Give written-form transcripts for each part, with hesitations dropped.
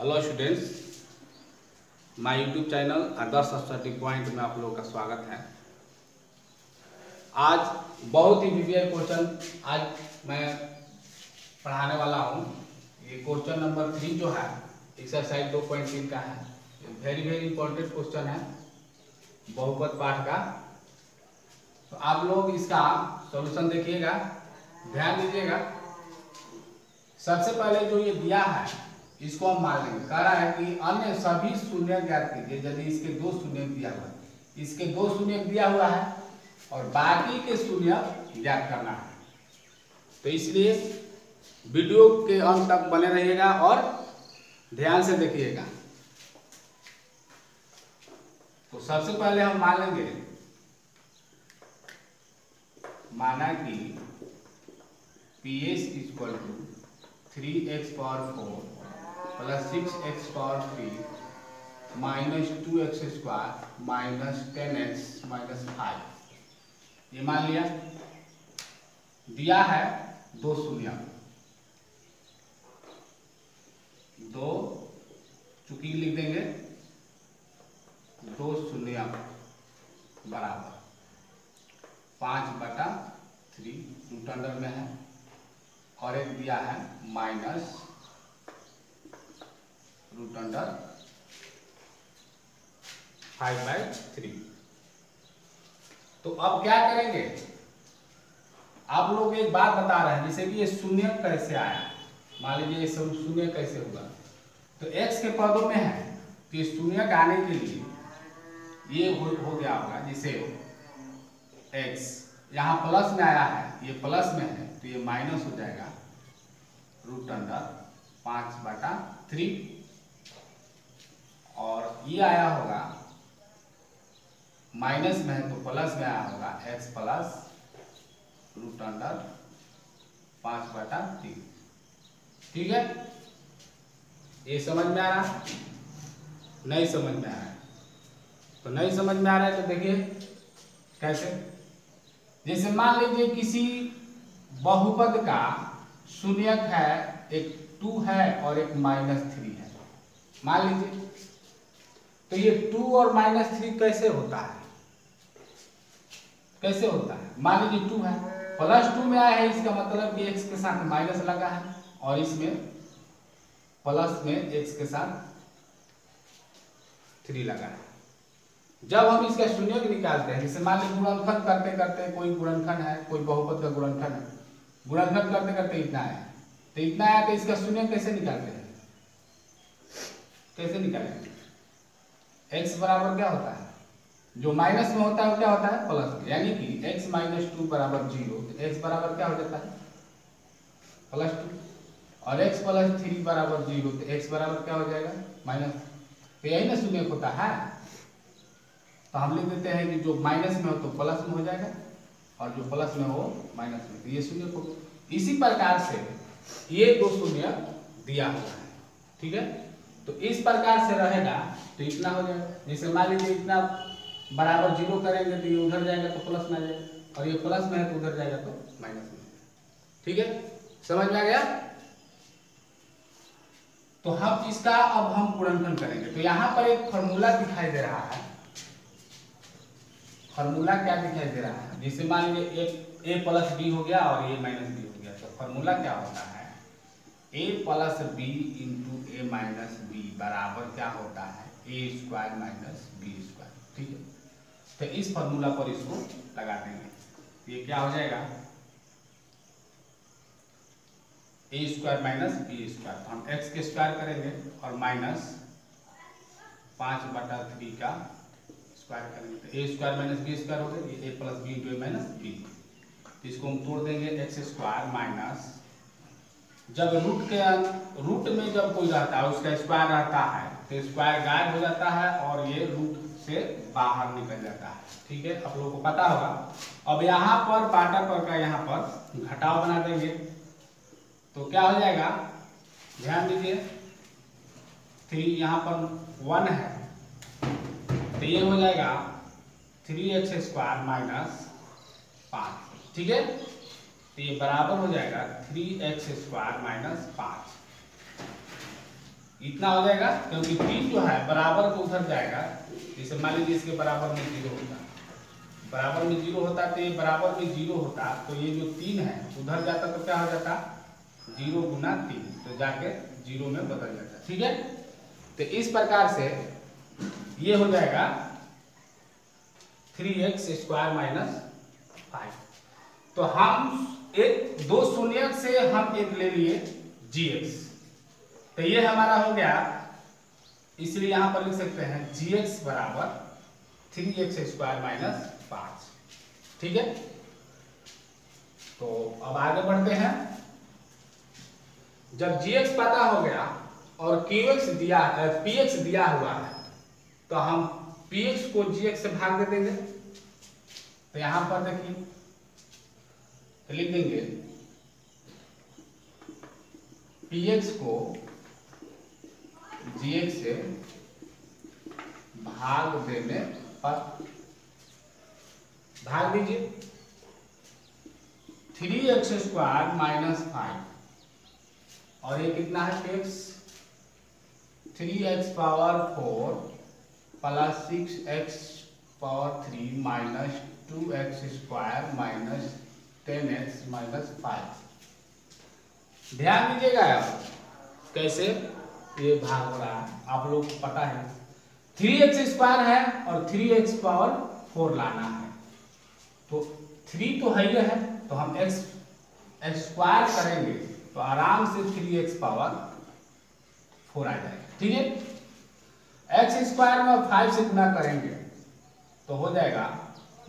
Hello students, my YouTube channel Adarsh study point में आप लोगों का स्वागत है। आज बहुत ही बीबीआई क्वेश्चन आज मैं पढ़ाने वाला हूं। ये क्वेश्चन नंबर 3 जो है एक्सरसाइज 2.3 का है। वेरी वेरी इंपॉर्टेंट क्वेश्चन है बहुपद पाठ का। तो आप लोग इसका सॉल्यूशन देखिएगा, ध्यान दीजिएगा। सबसे पहले जो ये दिया है इसको हम मान लेंगे। कह रहा है कि अन्य सभी शून्य ज्ञात कीजिए। यदि इसके दो शून्य दिया हुआ है, इसके दो शून्य दिया हुआ है और बाकी के शून्य ज्ञात करना है। तो इसलिए वीडियो के अंत तक बने रहिएगा और ध्यान से देखिएगा। तो सबसे पहले हम मान लेंगे, माना कि PS equal to 3x power 4 plus 6x power 3 minus 2x square minus 10x minus 5। ये मान लिया। दिया है दो शून्य, दो चूंकि लिख देंगे, दो शून्य बराबर 5/3 रूट अंडर में है और एक दिया है माइनस रूट अंडर 5/3। तो अब क्या करेंगे? आप लोग एक बात बता रहे हैं, जैसे कि ये शून्य कैसे आया, मान लीजिए ये शून्य कैसे हुआ। तो x के पदों में है तो ये शून्य के आने के लिए ये हो गया होगा, जिसे x यहाँ प्लस में आया है, ये प्लस में है तो ये माइनस हो जाएगा रूट अंडर 5/3 और ये आया होगा माइनस में है तो प्लस में आया होगा x प्लस रूट अंडर 5/3। ठीक है, ये समझ में आ रहा है? नहीं समझ में आ रहा है तो नहीं समझ में आ रहा है तो देखिए कैसे। जैसे मान लीजिए किसी बहुपद का शून्यक है, एक 2 है और एक -3 है मान लीजिए। तो ये 2 और -3 कैसे होता है, कैसे होता है? मान लीजिए 2 है, +2 में आया है, इसका मतलब कि x के साथ माइनस लगा है और इसमें प्लस में x के साथ 3 लगा है। जब हम इसका शून्यक निकालते हैं, जैसे मान लीजिए गुणनखंड करते करते कोई गुणनखंड है, कोई बहुपद का गुणनखंड है, गुणनखंड करते करते इतना आया तो इतना आया, तो इसका शून्यक कैसे निकालते हैं, कैसे निकालेंगे? x बराबर क्या होता है, जो माइनस में होता है वो क्या होता है प्लस में, यानी कि x - 2 = 0। तो x बराबर क्या हो जाता है +2 और x + 3 = 0 तो x बराबर क्या हो जाएगा माइनस। तो यही ना शून्यक होता है। तो हम लिख देते हैं कि जो माइनस में हो तो प्लस में हो जाएगा और जो प्लस में हो माइनस में, तो ये शून्य को। इसी प्रकार से ये दो शून्य दिया हुआ है, ठीक है। तो इस प्रकार से रहेगा तो इतना हो जाएगा। जैसे मान लीजिए इतना =0 करेंगे तो ये उधर जाएगा तो प्लस में आ जाएगा और ये प्लस में है तो उधर जाएगा तो माइनस में, ठीक है। समझ में आ गया? तो हम इसका अब हम गुणनखंड करेंगे। तो यहाँ पर एक फॉर्मूला दिखाई दे रहा है। फॉर्मूला क्या दिखाई दे रहा है? जैसे मान लीजिए a + b हो गया और a - b हो गया। तो फॉर्मूला क्या होता है, a + b × a - b बराबर क्या होता है a² - b², ठीक है। तो इस फॉर्मूला पर इसको लगा देंगे। ये क्या हो जाएगा a² - b²। हम x के स्क्वायर करेंगे और माइनस 5/3 का स्क्वायर करेंगे तो a² - b² हो गया। ये a + b × a - b। इसको हम तोड़ देंगे x² माइनस, जब रूट के रूट में जब कोई रहता है उसका स्क्वायर रहता है तो स्क्वायर गायब हो जाता है और ये रूट से बाहर निकल जाता है, ठीक है। आप लोगों को पता होगा। अब यहाँ पर पार्ट पर का यहाँ पर घटाव बना देंगे तो क्या हो जाएगा, ध्यान दीजिए 3 यहाँ पर 1 है तो ये हो जाएगा 3x² माइनस 5, ठीक है। तो ये बराबर हो जाएगा 3x² - 5। इतना हो जाएगा क्योंकि तीन जो है बराबर को उधर जाएगा। जैसे मान लीजिए इसके बराबर में जीरो होता, बराबर में जीरो होता तो ये बराबर में जीरो होता, तो ये जो तीन है उधर जाता तो क्या हो जाता, जीरो गुना तीन, तो जाके जीरो में बदल जाता। ठीक है, तो इस प्रकार से ये हो जाएगा 3x² -5। तो हम एक दो शून्य से हम एक ले लिए gx, तो ये हमारा हो गया, इसलिए यहां पर लिख सकते हैं gx बराबर 3x² -5। ठीक है, तो अब आगे बढ़ते हैं। जब gx पता हो गया और qx दिया px दिया हुआ है, तो हम px को gx से भाग दे देंगे। तो यहां पर देखिए तो लिख देंगे px को gx से भाग देने पर, भाग दीजिए 3x² -5 और ये कितना है px, 3x⁴ plus 6x⁴ minus 2x² minus 10x minus 5। ध्यान दीजिएगा कैसे ये भाग हो रहा है, आप लोग पता है 3x² है और 3x⁴ लाना है, तो 3 तो है ही है, तो हम x स्क्वायर करेंगे तो आराम से 3x⁴ आ जाएगा। ठीक है, x² में 5 से गुना करेंगे तो हो जाएगा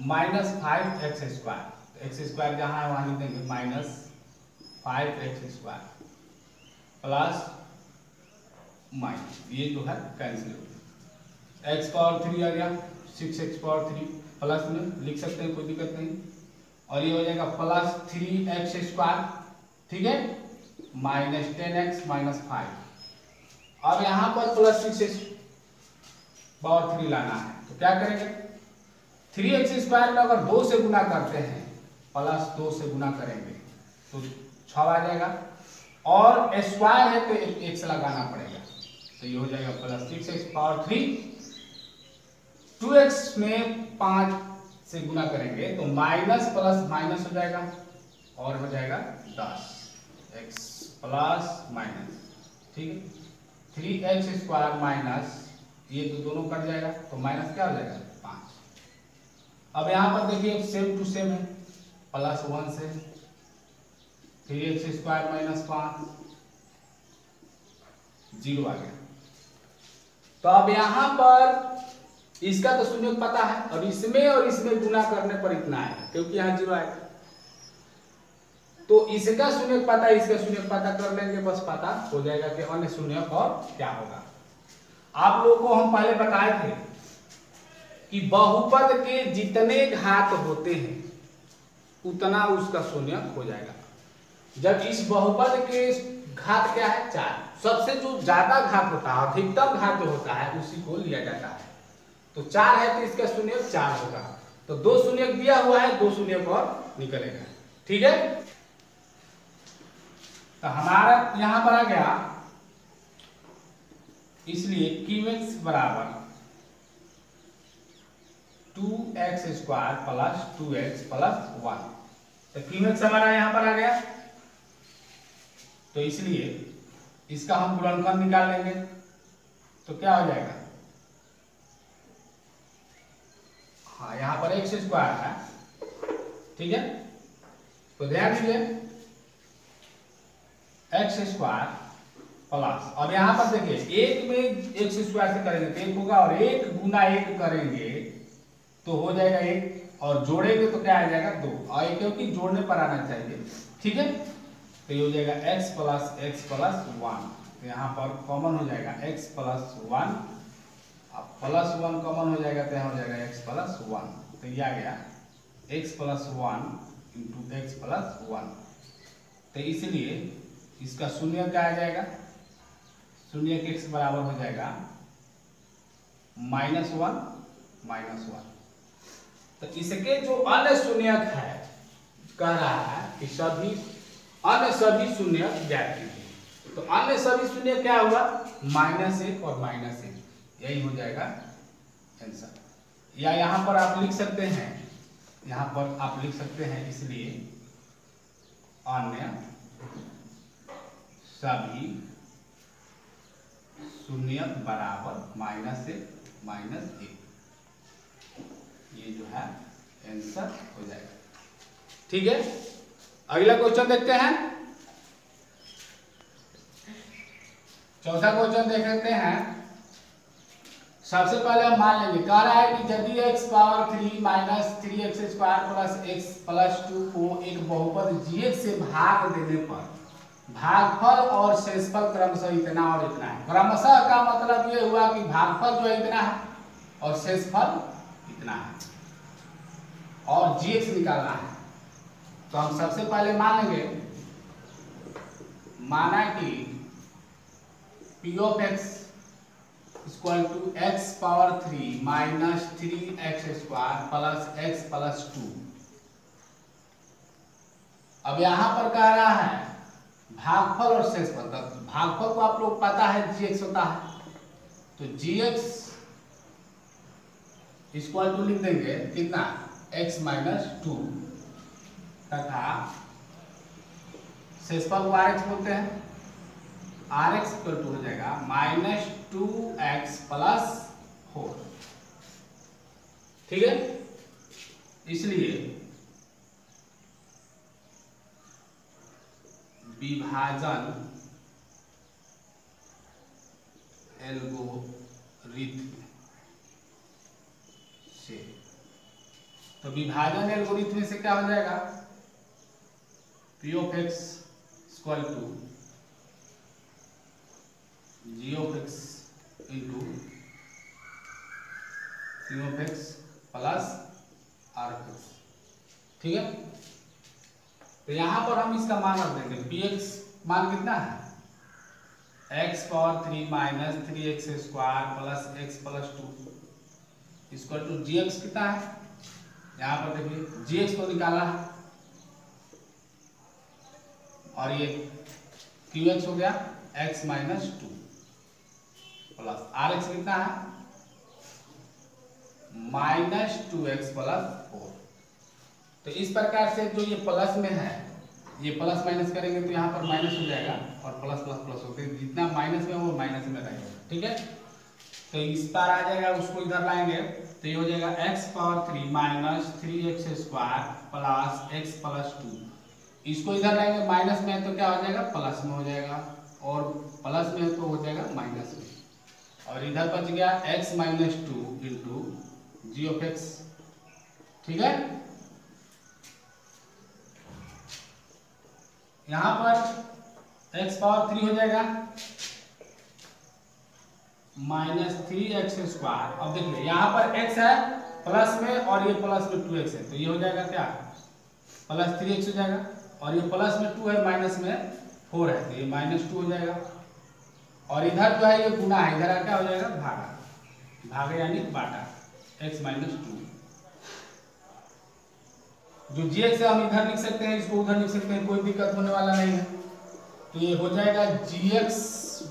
-5x²। x² जहाँ है वहाँ लिख देंगे -5x² प्लस माइनस, ये जो है कैंसिल हो गया, x³ आ गया 6x³ प्लस में लिख सकते हैं, कोई दिक्कत नहीं, और ये हो जाएगा प्लस 3x²। ठीक है, माइनस 10x माइनस 5। अब यहाँ पर प्लस 6x³ लाना है, तो क्या करेंगे 3x² में अगर 2 से गुना करते हैं, प्लस 2 से गुना करेंगे तो 6 आ जाएगा, और स्क्वायर है तो 1 लगाना पड़ेगा, तो ये हो जाएगा प्लस 6x³ 2x में 5 से गुना करेंगे तो माइनस प्लस माइनस हो जाएगा और हो जाएगा 10 x प्लस माइनस। ठीक है, 3x² माइनस ये तो दोनों कट जाएगा तो माइनस क्या हो जाएगा 5। अब यहाँ पर देखिए सेम टू सेम है, प्लस 1 से 3x² माइनस 5 जीरो आ गया। तो अब यहाँ पर इसका तो शून्य पता है, और इसमें गुना करने पर इतना है क्योंकि यहाँ जीरो आएगा, तो इसका शून्य पता इसका शून्य पता कर लेंगे, बस पता हो जाएगा कि अन्य शून्य और क्या होगा। आप लोगों को हम पहले बताए थे कि बहुपद के जितने घात होते हैं उतना उसका शून्य हो जाएगा। जब इस बहुपद के घात क्या है 4, सबसे जो ज्यादा घात होता है, अधिकतम घात जो होता है उसी को लिया जाता है, तो 4 है तो इसका शून्य 4 होगा, तो 2 शून्य दिया हुआ है, 2 शून्य और निकलेगा। ठीक है, तो हमारा यहां पर आ गया, इसलिए qx बराबर 2x² प्लस 2x प्लस 1, तो qx हमारा यहां पर आ गया, तो इसलिए इसका हम गुणनखंड निकाल लेंगे, तो क्या हो जाएगा, हाँ यहां पर x² है। ठीक है, तो ध्यान दीजिए x² प्लस, अब यहाँ पर देखिए 1 में 1² से करेंगे तो 1 होगा, और 1 गुना 1 करेंगे तो हो जाएगा 1, और जोड़ेंगे तो क्या आ जाएगा 2, और ये क्योंकि जोड़ने पर आना चाहिए। ठीक है, तो ये हो जाएगा x प्लस 1, तो यहाँ पर कॉमन हो जाएगा x प्लस 1, अब प्लस 1 कॉमन हो जाएगा तो यहाँ हो जाएगा x प्लस 1, तो ये आ गया x plus 1 into x plus 1, तो इसलिए इसका शून्य क्या आ जाएगा, शून्य के x बराबर हो जाएगा -1 -1। तो इसके जो अन्य शून्यक है, कह रहा है कि सभी अन्य सभी शून्यक ज्ञात कीजिए, तो अन्य सभी शून्य क्या होगा, माइनस एक और माइनस एक, यही हो जाएगा आंसर। या यहाँ पर आप लिख सकते हैं, यहाँ पर आप लिख सकते हैं इसलिए अन्य सभी शून्य बराबर माइनस एक माइनस एक, ये जो है आंसर हो जाएगा। ठीक है, अगला क्वेश्चन देखते हैं, चौथा क्वेश्चन देख लेते हैं। सबसे पहले हम मान लेंगे, कह रहा है कि यदि x power 3 minus 3x² plus x plus 2 को एक बहुपद g से भाग देने पर भागफल और शेषफल क्रमशः इतना और इतना है। क्रमशः का मतलब ये हुआ कि भागफल जो है इतना है और शेषफल इतना है और gx निकालना है। तो हम सबसे पहले मानेंगे, माना कि p(x) = x power 3 minus 3x² plus x plus 2। अब यहाँ पर कह रहा है भागफल और शेषफल, भागफल को आप लोग पता है gx होता है, तो gx = लिख देंगे कितना, x माइनस 2, तथा शेषफल को आरएक्स बोलते हैं, आरएक्स पर 2 हो जाएगा माइनस 2x प्लस 4। ठीक है, इसलिए विभाजन एल्गोरिथम से, तो विभाजन एल्गोरिथम से क्या हो जाएगा, p(x) = g(x) + r(x). ठीक है, तो यहां पर हम इसका मान रख देंगे, px मान कितना है, x power 3 minus 3x² plus x plus 2 = gx कितना है, यहाँ पर देखिए gx को निकाला है और ये qx हो गया x माइनस 2 प्लस rx कितना है माइनस 2x प्लस 4। तो इस प्रकार से जो ये प्लस में है, ये प्लस माइनस करेंगे तो यहाँ पर माइनस हो जाएगा और प्लस प्लस प्लस होते, जितना माइनस में हो माइनस में रहेगा। ठीक है, तो इस पार आ जाएगा, उसको इधर लाएंगे तो ये हो जाएगा x power 3 minus 3x² plus x plus 2, इसको इधर लाएंगे, माइनस में है तो क्या हो जाएगा प्लस में हो जाएगा और प्लस में है तो हो जाएगा माइनस में, और इधर बच गया x माइनस 2 × g(x)। ठीक है, यहाँ पर x पावर 3 हो जाएगा माइनस 3x²। अब देखिए यहाँ पर x है प्लस में और ये प्लस में 2x है, तो ये हो जाएगा क्या प्लस 3x हो जाएगा, और ये प्लस में 2 है माइनस में 4 है तो ये माइनस 2 हो जाएगा, और इधर जो है ये गुणा है, इधर क्या हो जाएगा भागा, भागा यानी बाटा, x माइनस 2 जो gx है हम इधर लिख सकते हैं, इसको उधर लिख सकते हैं, कोई दिक्कत होने वाला नहीं है। तो ये हो जाएगा gx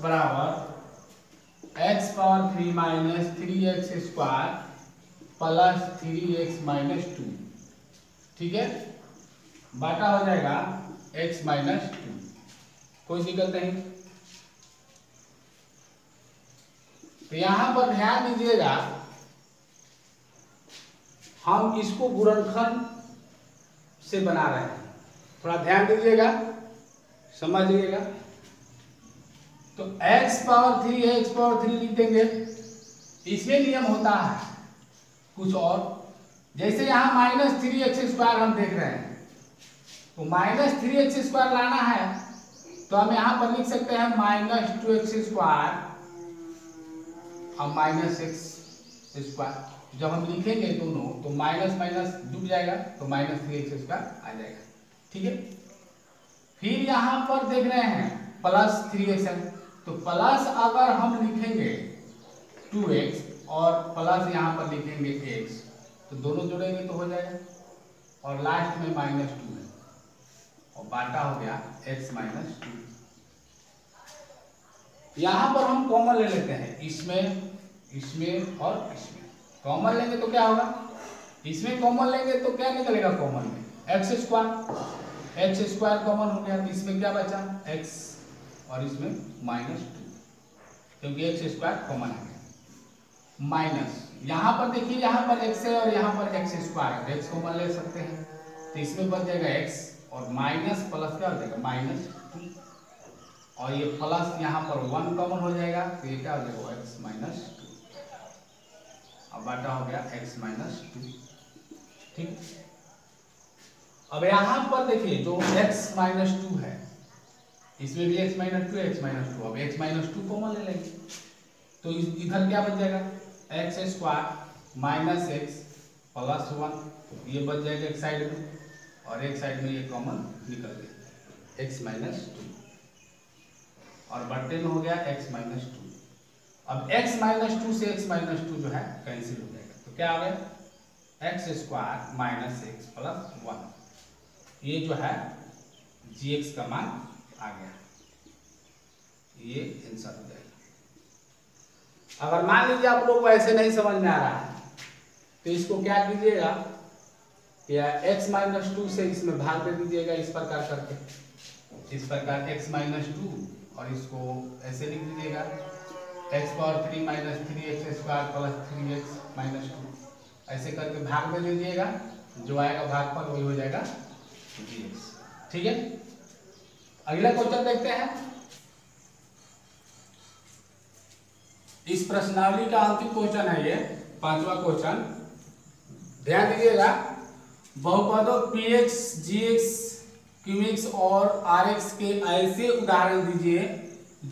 बराबर x power 3 minus 3x² plus 3x minus 2। ठीक है, बाटा हो जाएगा x माइनस 2, कोई दिक्कत नहीं। तो यहां पर ध्यान दीजिएगा, हम इसको गुणनखंड से बना रहे हैं, थोड़ा ध्यान दीजिएगा, समझिएगा। तो x पावर 3 है, x पावर 3 लिख देंगे, इसमें नियम होता है कुछ और, जैसे यहाँ माइनस 3x² हम देख रहे हैं, तो माइनस 3x² लाना है, तो हम यहाँ पर लिख सकते हैं माइनस 2x² और माइनस x²। जब हम लिखेंगे दोनों तो माइनस माइनस जुड़ जाएगा, तो माइनस 3x² आ जाएगा। ठीक है, फिर यहाँ पर देख रहे हैं प्लस 3x है, तो प्लस अगर हम लिखेंगे 2x और प्लस यहाँ पर लिखेंगे x, तो दोनों जुड़ेंगे तो हो जाएगा, और लास्ट में माइनस 2 है और बाटा हो गया x माइनस 2। यहां पर हम कॉमन ले लेते हैं, इसमें इसमें और इसमें कॉमन लेंगे तो क्या होगा, इसमें कॉमन लेंगे तो क्या निकलेगा कॉमन में x स्क्वायर कॉमन हो गया, तो इसमें क्या बचा x और इसमें -2 क्योंकि x स्क्वायर कॉमन है माइनस, यहाँ पर देखिए यहाँ पर x है और यहाँ पर x स्क्वायर, x कॉमन ले सकते हैं तो इसमें बन जाएगा x और माइनस प्लस क्या हो जाएगा -2 और ये प्लस यहाँ पर 1 कॉमन हो जाएगा तो ये क्या हो जाएगा x-2 अब बाटा हो गया x-2 ठीक। अब यहाँ पर देखिए जो x-2 है इसमें भी x-2 अब x-2 कॉमन ले लेंगे तो इधर क्या बन जाएगा x² - x + 1 ये बच जाएगा एक साइड में और एक साइड में ये कॉमन निकल गया x-2 और बट्टे में हो गया x-2। अब x-2 से x-2 जो है कैंसिल हो जाएगा तो क्या आ गया x² - x + 1 ये जो है gx का मान आ गया, ये आंसर हो जाएगा। अगर मान लीजिए आप लोग को ऐसे नहीं समझ में आ रहा है तो इसको क्या कीजिएगा या x-2 से इसमें भाग दे दीजिएगा इस प्रकार करके, इस प्रकार x-2 और इसको ऐसे लिख दीजिएगा x³ - 3x² + 3x - 2 ऐसे करके भाग दे दीजिएगा जो आएगा भागफल वही हो जाएगा dx ठीक है। अगला क्वेश्चन देखते हैं, इस प्रश्नावली का अंतिम क्वेश्चन है ये 5वां क्वेश्चन, ध्यान दीजिएगा। बहुपदों px, gx, qx और rx के ऐसे उदाहरण दीजिए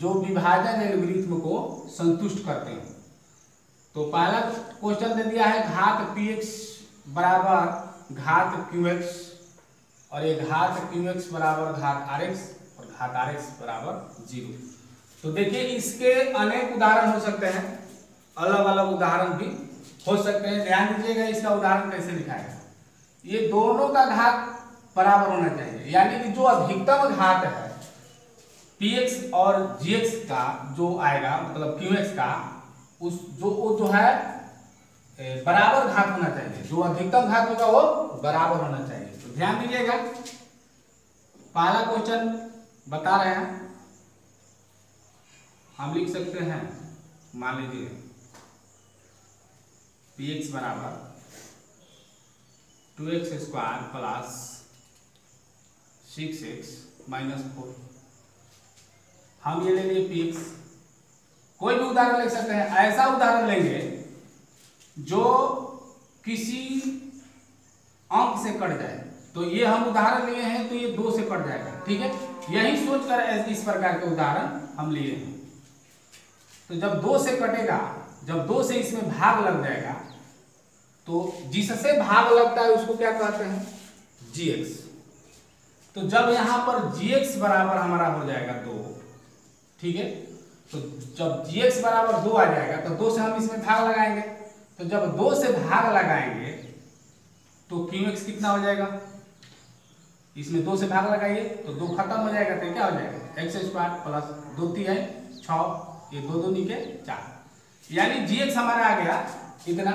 जो विभाजन एल्गोरिथम को संतुष्ट करते हैं। तो पहला क्वेश्चन दे दिया है घात px बराबर घात qx और ये घात qx बराबर घात rx और घात rx बराबर 0। तो देखिए इसके अनेक उदाहरण हो सकते हैं, अलग अलग उदाहरण भी हो सकते हैं। ध्यान दीजिएगा इसका उदाहरण कैसे लिखाएगा, ये दोनों का घात बराबर होना चाहिए यानी कि जो अधिकतम घात है px और gx का जो आएगा मतलब qx का उस जो है बराबर घात होना चाहिए, जो अधिकतम घात होगा वो बराबर होना चाहिए। तो ध्यान दीजिएगा पहला क्वेश्चन बता रहे हैं हम लिख सकते हैं, मान लीजिए px बराबर 2x² + 6x - 4 हम ये ले लिए px, कोई भी उदाहरण ले सकते हैं, ऐसा उदाहरण लेंगे जो किसी अंक से कट जाए। तो ये हम उदाहरण लिए हैं तो ये 2 से कट जाएगा ठीक है, यही सोचकर इस प्रकार के उदाहरण हम लिए हैं। तो जब 2 से कटेगा, जब 2 से इसमें भाग लग जाएगा तो जिससे भाग लगता है उसको क्या कहते हैं gx। तो जब यहां पर gx बराबर हमारा हो जाएगा 2 ठीक है, तो जब gx बराबर 2 आ जाएगा तो 2 से हम इसमें भाग लगाएंगे, तो जब 2 से भाग लगाएंगे तो qx कितना हो जाएगा, इसमें 2 से भाग लगाइए तो 2 खत्म हो जाएगा तो क्या हो जाएगा x² + 2 3 6 ये 2 × 2 = 4 यानी gx हमारा आ गया इतना।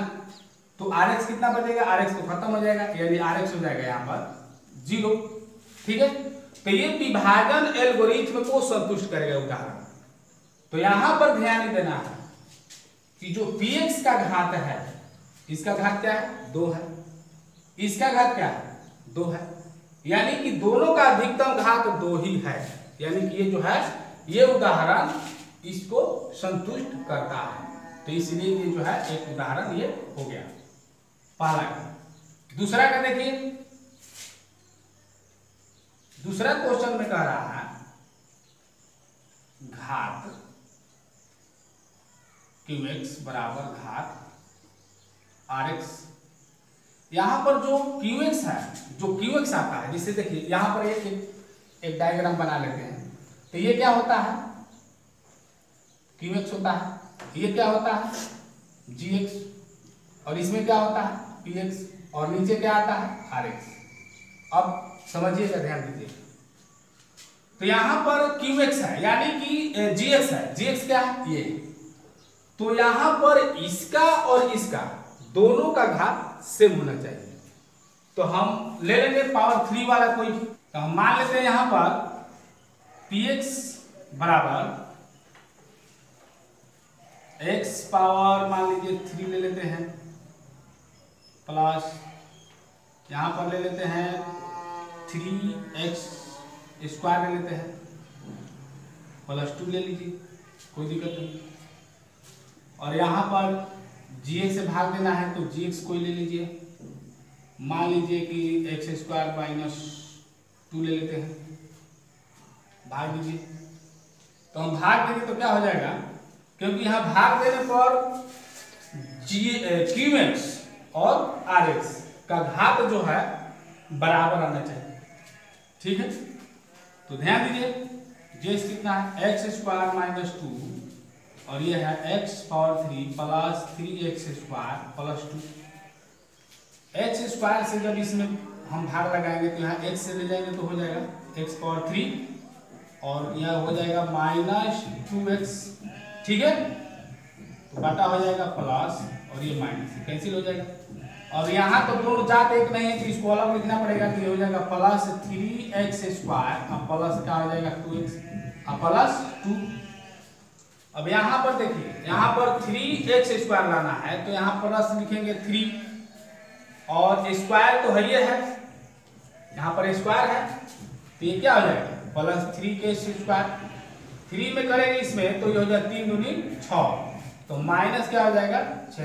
तो rx कितना बचेगा, rx तो खत्म हो जाएगा यानी rx हो जाएगा यहाँ पर 0 ठीक है। तो ये विभाजन एल्गोरिथम को संतुष्ट करेगा उदाहरण। तो यहां पर ध्यान देना है कि जो px का घात है, इसका घात क्या है 2 है, इसका घात क्या है 2 है, यानी कि दोनों का अधिकतम घात 2 ही है, यानी कि ये जो है ये उदाहरण इसको संतुष्ट करता है। तो इसलिए ये जो है एक उदाहरण ये हो गया पहला का। दूसरा का देखिए, दूसरा क्वेश्चन में कह रहा है घात qx बराबर घात rx। यहां पर जो qx है, जो qx आता है जिससे देखिए यहां पर एक डायग्राम बना लेते हैं। तो ये क्या होता है qx होता है, ये क्या होता है gx और इसमें क्या होता है px और नीचे क्या आता है rx। अब समझिएगा ध्यान दीजिएगा तो यहां पर qx है यानी कि gx है, gx क्या है ये, तो यहां पर इसका और इसका दोनों का घात सेम होना चाहिए। तो हम ले लेंगे पावर थ्री वाला कोई भी, तो हम मान लेते हैं यहां पर px बराबर x पावर मान लीजिए थ्री ले लेते हैं प्लस यहां पर ले लेते हैं 3x² ले लेते हैं प्लस 2 ले लीजिए, कोई दिक्कत नहीं। और यहाँ पर gx से भाग देना है तो gx कोई ले लीजिए, मान लीजिए कि x² - 2 ले लेते हैं, भाग दीजिए। तो हम भाग देंगे तो क्या हो जाएगा, क्योंकि यहाँ भाग देने पर qx और rx का घात जो है बराबर आना चाहिए, ठीक है। तो ध्यान दीजिए gx कितना है x² - 2 और ये है x power 3 plus 3x² plus 2। x² से जब इसमें हम भाग लगाएंगे तो यहाँ x से ले जाएंगे तो हो जाएगा x पावर 3 और यह हो जाएगा -2x, ठीक है। तो बटा हो जाएगा प्लस और ये माइनस कैंसिल हो जाएगा, और यहाँ तो दोनों जात एक नहीं है तो इसको अलग लिखना पड़ेगा। तो ये हो जाएगा +3x² प्लस क्या हो जाएगा 2x प्लस 2। अब यहाँ पर देखिए, यहाँ पर 3x² लाना है तो यहाँ प्लस लिखेंगे 3 और स्क्वायर तो है, ये है यहाँ पर स्क्वायर है तो ये क्या हो जाएगा +3x²। 3 में करेंगे इसमें तो ये हो जाएगा 3 दूनी 6 तो माइनस क्या हो जाएगा 6,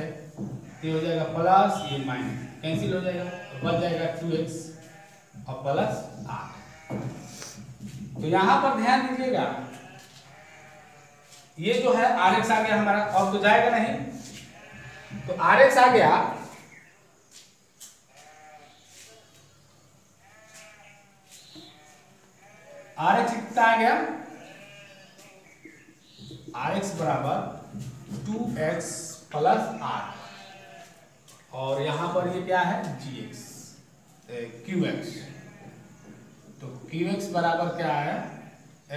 ये हो जाएगा प्लस ये माइनस कैंसिल हो जाएगा, बच जाएगा 2x और प्लस 8। तो यहाँ पर ध्यान दीजिएगा ये जो है rx आ गया हमारा, अब तो जाएगा नहीं तो rx आ गया, rx कितना आ गया, rx बराबर 2x प्लस 8 और यहाँ पर ये क्या है gx qx, तो qx बराबर क्या है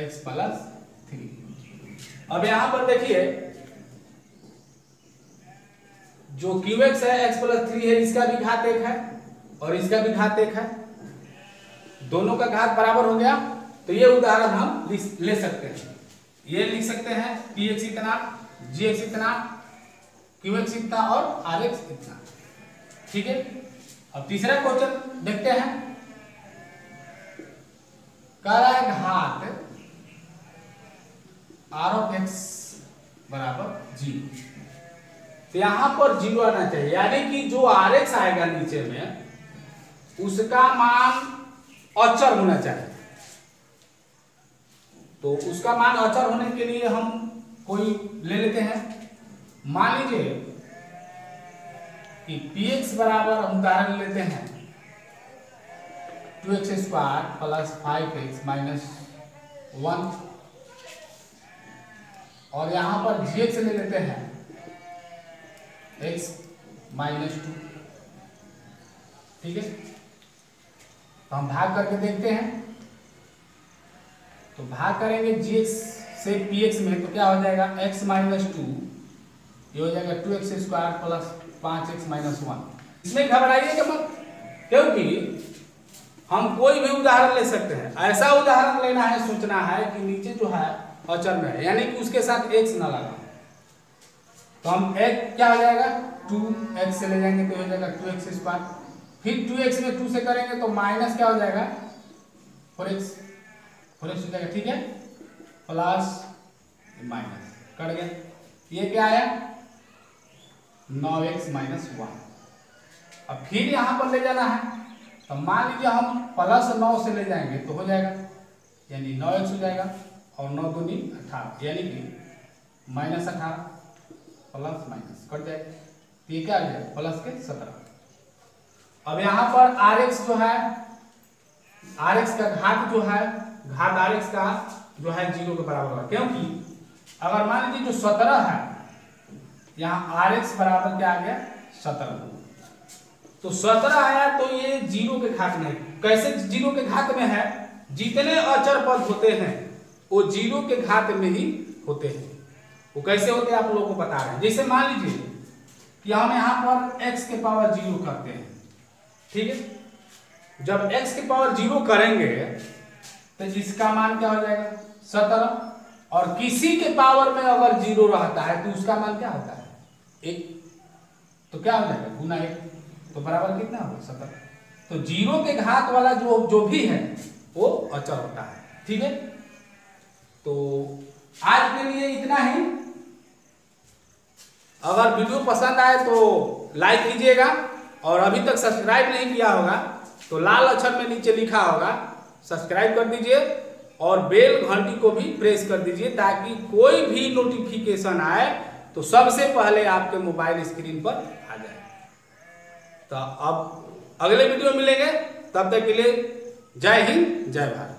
x प्लस 3। अब यहाँ पर देखिए जो qx है x प्लस 3 है, इसका भी घात 1 है और इसका भी घात 1 है, दोनों का घात बराबर हो गया। तो ये उदाहरण हम ले सकते हैं, ये लिख सकते हैं px इतना, gx इतना, qx इतना और rx इतना, ठीक है। अब तीसरा क्वेश्चन देखते हैं, कह रहा है घात r(x) बराबर 0। तो यहां पर 0 आना चाहिए यानी कि जो rx आएगा नीचे में उसका मान अचर होना चाहिए। तो उसका मान अचर होने के लिए हम कोई ले लेते हैं, मान लीजिए कि px बराबर हम उदाहरण लेते हैं 2x² प्लस 5x माइनस 1 और यहाँ पर gx ले लेते हैं x माइनस 2, ठीक है। तो हम भाग करके देखते हैं, तो भाग करेंगे gx से px में तो क्या हो जाएगा x माइनस 2, ये हो जाएगा 2x² प्लस 5x माइनस 1। इसमें घबराइएगा मत, क्योंकि हम कोई भी उदाहरण ले सकते हैं, ऐसा उदाहरण लेना है सोचना है कि नीचे जो है अचर में है यानी कि उसके साथ x ना लगा। तो हम x क्या हो जाएगा 2x से ले जाएंगे तो हो जाएगा 2x² फिर 2x में 2 से करेंगे तो माइनस क्या हो जाएगा 4x हो जाएगा, ठीक है, प्लस माइनस कट गया, ये क्या आया 9x माइनस 1। अब फिर यहाँ पर ले जाना है तो मान लीजिए हम प्लस 9 से ले जाएंगे तो हो जाएगा यानी 9x हो जाएगा और 9 दूनी 18 यानी कि -18 प्लस माइनस कट जाएगा, तो ये क्या आ गया प्लस के 17। अब यहाँ पर rx जो है rx का घात जो है घात rx का जो है 0 के बराबर होगा, क्योंकि अगर मान लीजिए जो 17 है यहाँ rx बराबर क्या आ गया 17, तो 17 आया तो ये 0 के घात में, कैसे 0 के घात में है जितने अचर पद होते हैं वो जीरो के घात में ही होते हैं। वो कैसे होते हैं आप लोगों को बता रहे हैं। जैसे मान लीजिए कि हम यहाँ पर x के पावर जीरो करते हैं, ठीक है। जब x के पावर जीरो करेंगे तो इसका मान क्या हो जाएगा 17, और किसी के पावर में अगर जीरो रहता है तो उसका मान क्या होता है 1। तो क्या हो जाएगा गुना 1 तो बराबर कितना होगा 17। तो जीरो के घात वाला जो भी है वो अचर होता है, ठीक है। तो आज के लिए इतना ही। अगर वीडियो पसंद आए तो लाइक कीजिएगा, और अभी तक सब्सक्राइब नहीं किया होगा तो लाल अक्षर में नीचे लिखा होगा सब्सक्राइब कर दीजिए, और बेल घंटी को भी प्रेस कर दीजिए ताकि कोई भी नोटिफिकेशन आए तो सबसे पहले आपके मोबाइल स्क्रीन पर आ जाए। तो अब अगले वीडियो मिलेंगे, तब तक के लिए जय हिंद जय भारत।